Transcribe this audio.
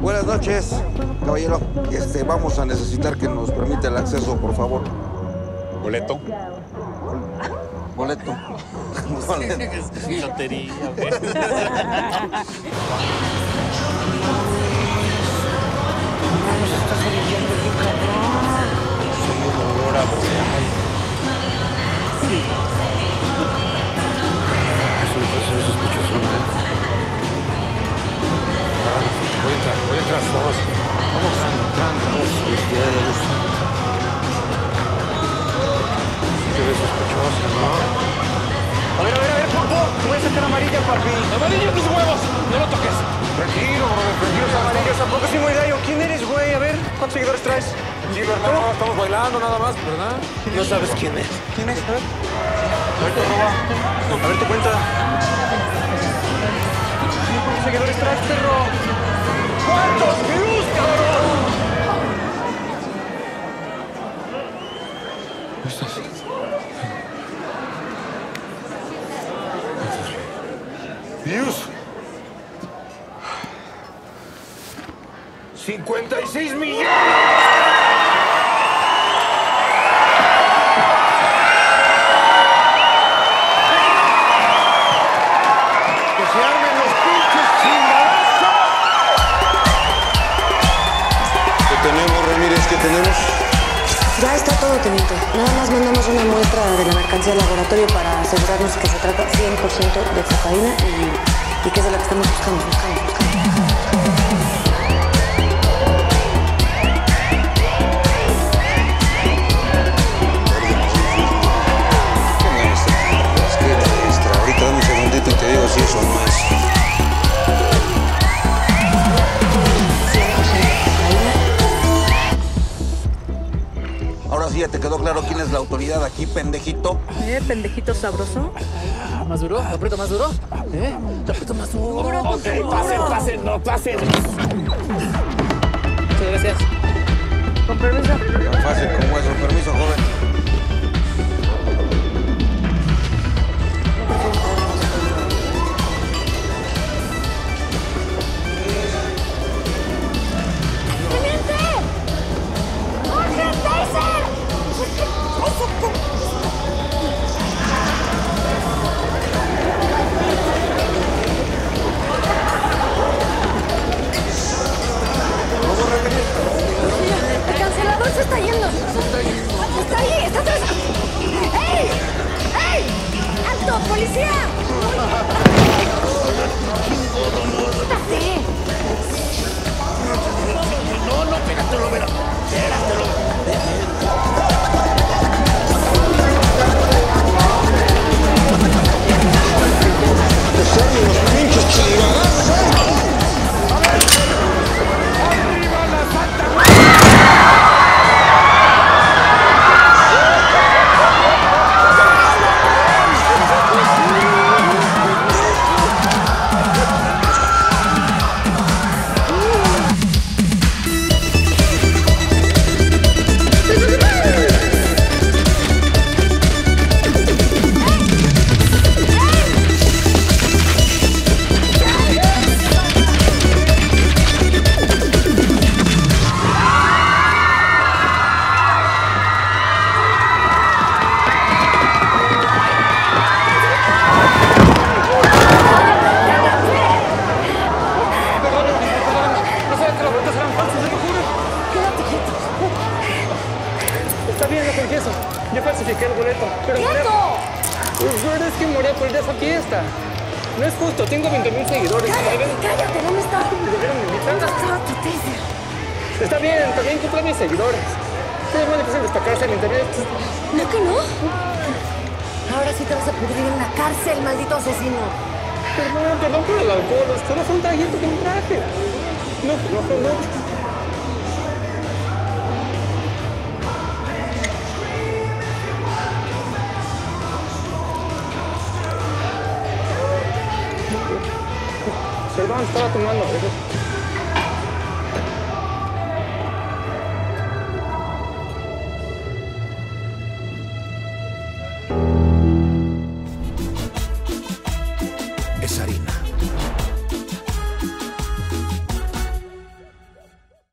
Buenas noches, caballero. Vamos a necesitar que nos permita el acceso, por favor. ¿Boleto? Boleto. Lotería. A ver, por voy a sacar amarilla, papi. Amarilla tus huevos, no lo toques. Tranquilo, bro, tranquilo, amarillos. ¿A poco sí muy gallo? ¿Quién eres, güey? A ver, ¿cuántos seguidores traes? Sí, hermano, estamos bailando nada más, ¿verdad? No sabes quién es. ¿Quién es? A ver. A ver, te cuenta. ¿Cuántos seguidores traes, perro? ¿Cuántos views, cabrón? ¿Cómo estás? Dios. 56 millones. Que se armen los pinches chingados. ¿Qué tenemos, Ramírez? ¿Qué tenemos? Ya está todo, teniente. Nada más mandamos una muestra de la mercancía al laboratorio para asegurarnos que se trata 100% de cocaína y que es de la que estamos buscando. Extra. Ahorita dame un segundito y te digo si eso no es. ¿Te quedó claro quién es la autoridad aquí, pendejito? Pendejito sabroso. Más duro, aprieto más duro. Aprieto más duro. Ok, pasen, no pasen. Muchas gracias. Con permiso. Tan fácil como eso, permiso, ¡Policía! ¡Quítate! No, pégatelo. Yo falsifiqué el boleto, pero... ¡Quieto! La verdad es que moría por ir a esa fiesta. No es justo, tengo 20,000 seguidores. ¡Cállate! No me estás... Está bien, también compré mis seguidores. Es muy difícil destacarse en internet. ¿No que no? Ahora sí te vas a pudrir en la cárcel, maldito asesino. Perdón por el alcohol, solo fue un trayecto que me traje. No. Perdón, estaba tomando. Es harina.